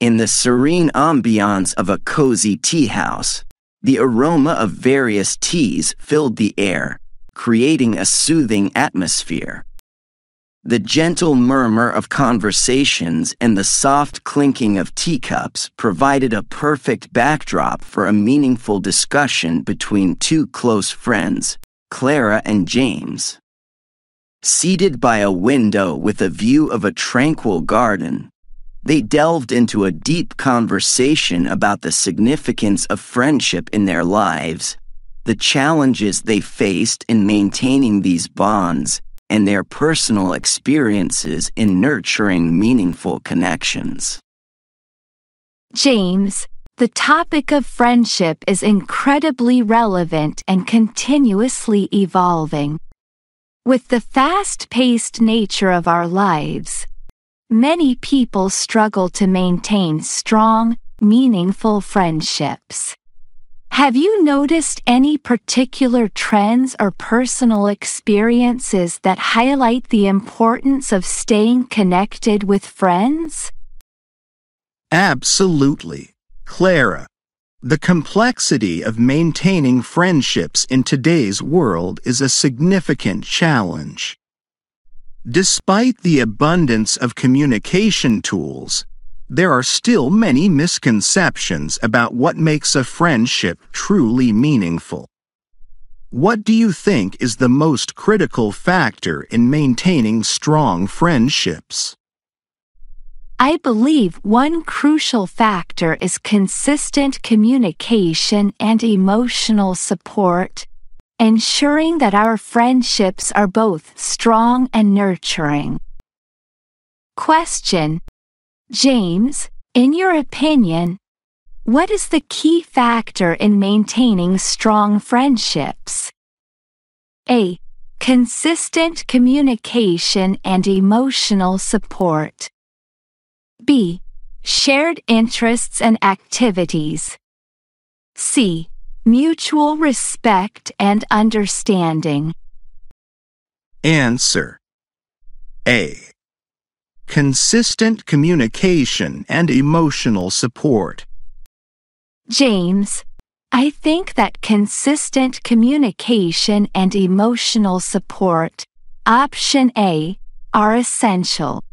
In the serene ambiance of a cozy tea house, the aroma of various teas filled the air, creating a soothing atmosphere. The gentle murmur of conversations and the soft clinking of teacups provided a perfect backdrop for a meaningful discussion between two close friends, Clara and James. Seated by a window with a view of a tranquil garden, they delved into a deep conversation about the significance of friendship in their lives, the challenges they faced in maintaining these bonds, and their personal experiences in nurturing meaningful connections. James, the topic of friendship is incredibly relevant and continuously evolving. With the fast-paced nature of our lives, many people struggle to maintain strong, meaningful friendships. Have you noticed any particular trends or personal experiences that highlight the importance of staying connected with friends? Absolutely, Clara. The complexity of maintaining friendships in today's world is a significant challenge. Despite the abundance of communication tools, there are still many misconceptions about what makes a friendship truly meaningful. What do you think is the most critical factor in maintaining strong friendships? I believe one crucial factor is consistent communication and emotional support, ensuring that our friendships are both strong and nurturing. Question: James, in your opinion, what is the key factor in maintaining strong friendships? A. Consistent communication and emotional support. B. Shared interests and activities. C. Mutual respect and understanding. Answer: A. Consistent communication and emotional support. James, I think that consistent communication and emotional support, option A, are essential.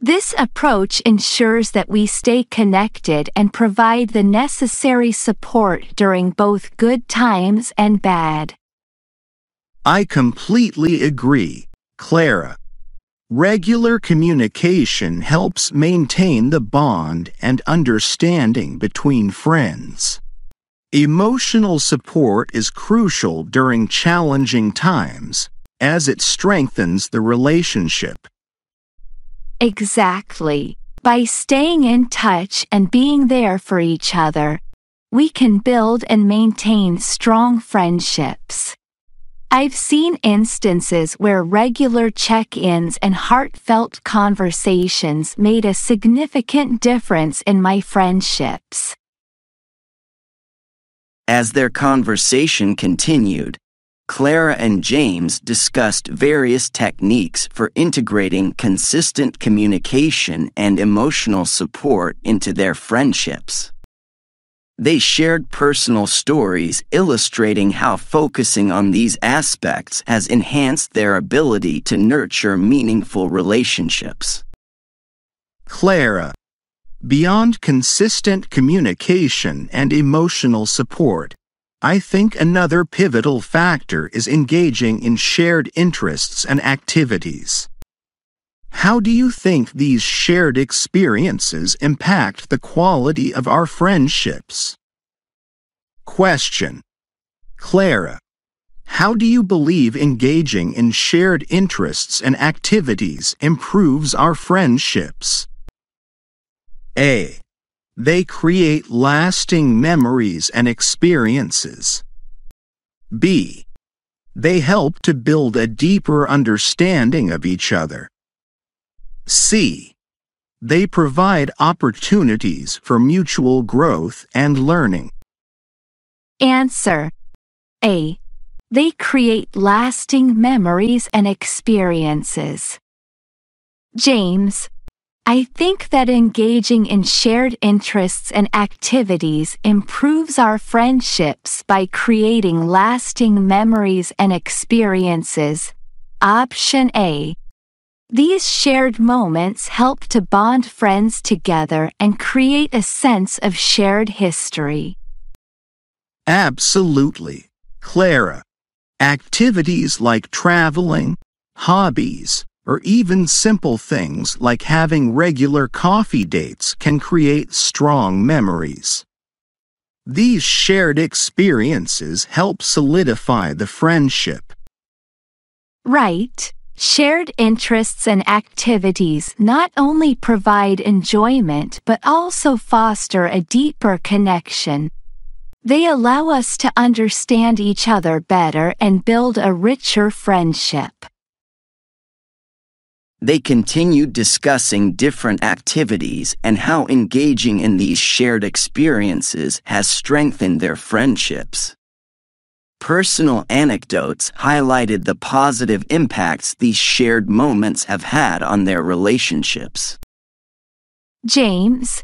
This approach ensures that we stay connected and provide the necessary support during both good times and bad. I completely agree, Clara. Regular communication helps maintain the bond and understanding between friends. Emotional support is crucial during challenging times, as it strengthens the relationship. Exactly. By staying in touch and being there for each other, we can build and maintain strong friendships. I've seen instances where regular check-ins and heartfelt conversations made a significant difference in my friendships. As their conversation continued, Clara and James discussed various techniques for integrating consistent communication and emotional support into their friendships. They shared personal stories illustrating how focusing on these aspects has enhanced their ability to nurture meaningful relationships. Clara, beyond consistent communication and emotional support, I think another pivotal factor is engaging in shared interests and activities. How do you think these shared experiences impact the quality of our friendships? Question: Clara, how do you believe engaging in shared interests and activities improves our friendships? A. They create lasting memories and experiences. B. They help to build a deeper understanding of each other. C. They provide opportunities for mutual growth and learning. Answer: A. They create lasting memories and experiences. James, I think that engaging in shared interests and activities improves our friendships by creating lasting memories and experiences. Option A. These shared moments help to bond friends together and create a sense of shared history. Absolutely, Clara. Activities like traveling, hobbies, or even simple things like having regular coffee dates can create strong memories. These shared experiences help solidify the friendship. Right. Shared interests and activities not only provide enjoyment but also foster a deeper connection. They allow us to understand each other better and build a richer friendship. They continued discussing different activities and how engaging in these shared experiences has strengthened their friendships. Personal anecdotes highlighted the positive impacts these shared moments have had on their relationships. James,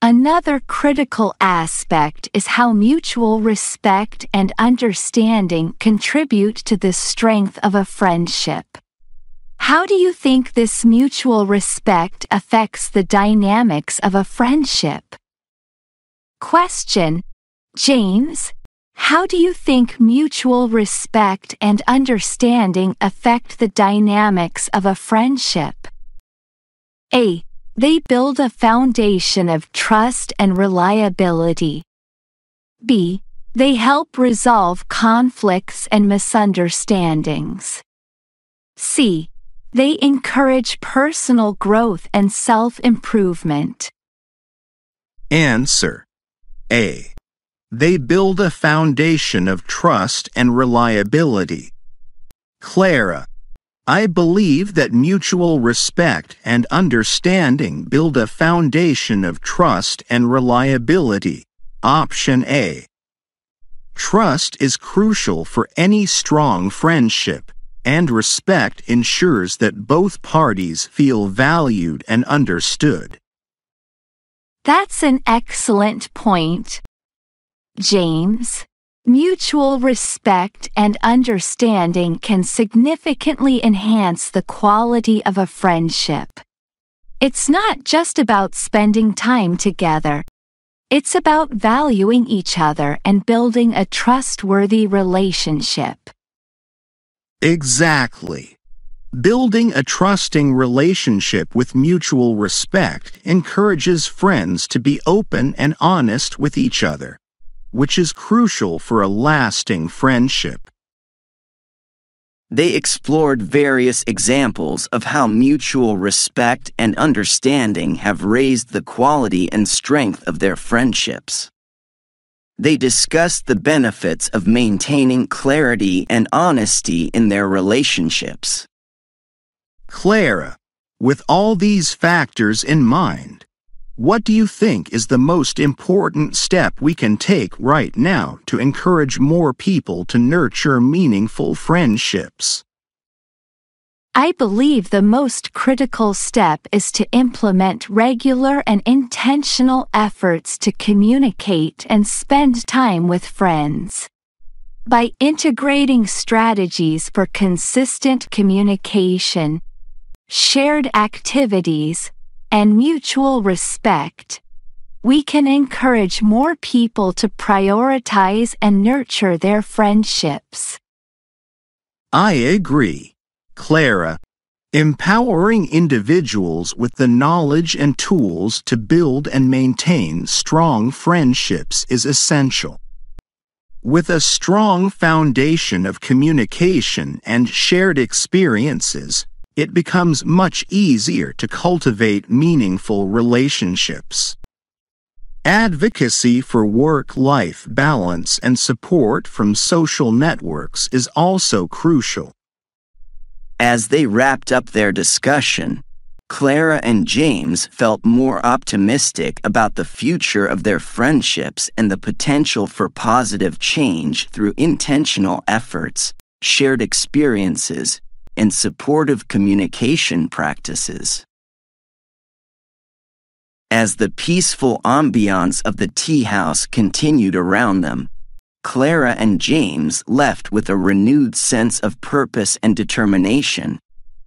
another critical aspect is how mutual respect and understanding contribute to the strength of a friendship. How do you think this mutual respect affects the dynamics of a friendship? Question: James, how do you think mutual respect and understanding affect the dynamics of a friendship? A. They build a foundation of trust and reliability. B. They help resolve conflicts and misunderstandings. C. They encourage personal growth and self-improvement. Answer: A. They build a foundation of trust and reliability. Clara, I believe that mutual respect and understanding build a foundation of trust and reliability. Option A. Trust is crucial for any strong friendship, and respect ensures that both parties feel valued and understood. That's an excellent point, James. Mutual respect and understanding can significantly enhance the quality of a friendship. It's not just about spending time together. It's about valuing each other and building a trustworthy relationship. Exactly. Building a trusting relationship with mutual respect encourages friends to be open and honest with each other, which is crucial for a lasting friendship. They explored various examples of how mutual respect and understanding have raised the quality and strength of their friendships. They discussed the benefits of maintaining clarity and honesty in their relationships. Clara, with all these factors in mind, what do you think is the most important step we can take right now to encourage more people to nurture meaningful friendships? I believe the most critical step is to implement regular and intentional efforts to communicate and spend time with friends. By integrating strategies for consistent communication, shared activities, and mutual respect, we can encourage more people to prioritize and nurture their friendships. I agree, Clara. Empowering individuals with the knowledge and tools to build and maintain strong friendships is essential. With a strong foundation of communication and shared experiences, it becomes much easier to cultivate meaningful relationships. Advocacy for work-life balance and support from social networks is also crucial. As they wrapped up their discussion, Clara and James felt more optimistic about the future of their friendships and the potential for positive change through intentional efforts, shared experiences, and supportive communication practices. as the peaceful ambiance of the tea house continued around them. Clara and James left with a renewed sense of purpose and determination,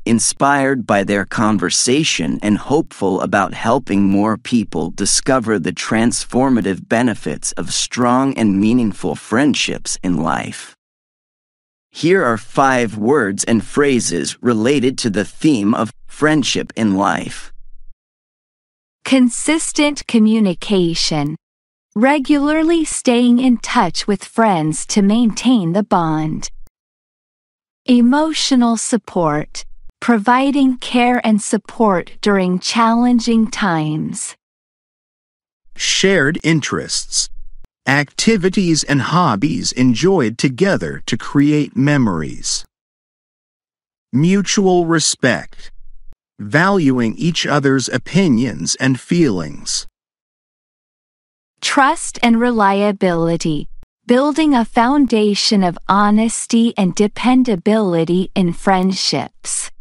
inspired by their conversation and hopeful about helping more people discover the transformative benefits of strong and meaningful friendships in life. Here are 5 words and phrases related to the theme of friendship in life. Consistent communication. Regularly staying in touch with friends to maintain the bond. Emotional support. Providing care and support during challenging times. Shared interests. Activities and hobbies enjoyed together to create memories. Mutual respect. Valuing each other's opinions and feelings. Trust and reliability. Building a foundation of honesty and dependability in friendships.